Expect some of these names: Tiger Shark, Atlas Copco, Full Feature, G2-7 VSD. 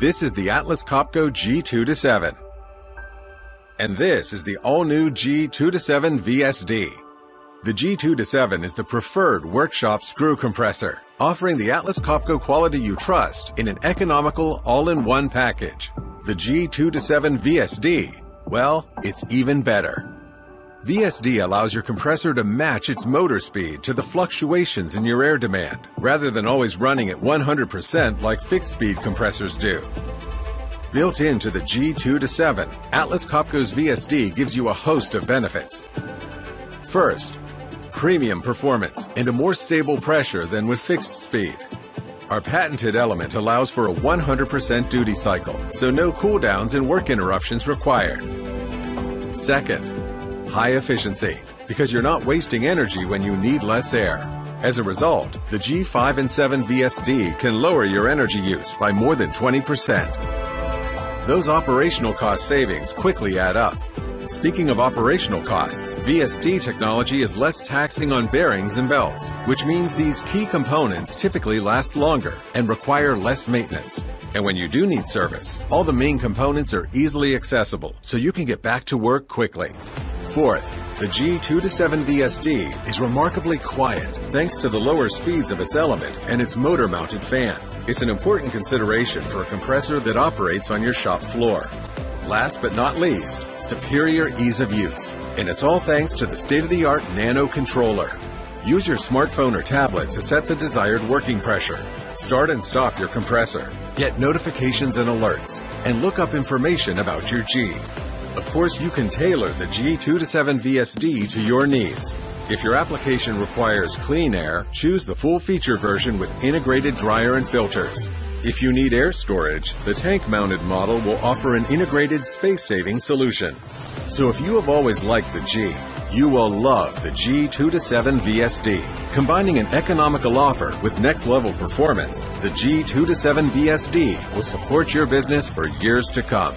This is the Atlas Copco G2-7. And this is the all-new G2-7 VSD. The G2-7 is the preferred workshop screw compressor, offering the Atlas Copco quality you trust in an economical all-in-one package. The G2-7 VSD, well, it's even better. VSD allows your compressor to match its motor speed to the fluctuations in your air demand, rather than always running at 100% like fixed-speed compressors do. Built into the G2-7, Atlas Copco's VSD gives you a host of benefits. First, premium performance and a more stable pressure than with fixed speed. Our patented element allows for a 100% duty cycle, so no cooldowns and work interruptions required. Second, high efficiency, because you're not wasting energy when you need less air. As a result, the G5 and 7 VSD can lower your energy use by more than 20%. Those operational cost savings quickly add up. Speaking of operational costs, VSD technology is less taxing on bearings and belts, which means these key components typically last longer and require less maintenance. And when you do need service, all the main components are easily accessible, so you can get back to work quickly. Fourth, the G2-7 VSD is remarkably quiet thanks to the lower speeds of its element and its motor-mounted fan. It's an important consideration for a compressor that operates on your shop floor. Last but not least, superior ease of use. And it's all thanks to the state-of-the-art Nano controller. Use your smartphone or tablet to set the desired working pressure. Start and stop your compressor. Get notifications and alerts. And look up information about your G. Of course, you can tailor the G2-7 VSD to your needs. If your application requires clean air, choose the full feature version with integrated dryer and filters. If you need air storage, the tank-mounted model will offer an integrated space-saving solution. So if you have always liked the G, you will love the G2-7 VSD. Combining an economical offer with next-level performance, the G2-7 VSD will support your business for years to come.